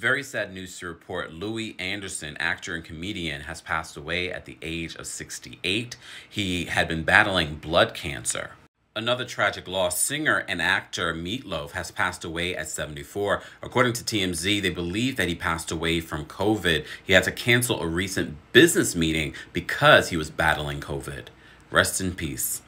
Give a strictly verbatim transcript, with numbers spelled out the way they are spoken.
Very sad news to report. Louie Anderson, actor and comedian, has passed away at the age of sixty-eight. He had been battling blood cancer. Another tragic loss, singer and actor Meatloaf has passed away at seventy-four. According to T M Z, they believe that he passed away from COVID. He had to cancel a recent business meeting because he was battling COVID. Rest in peace.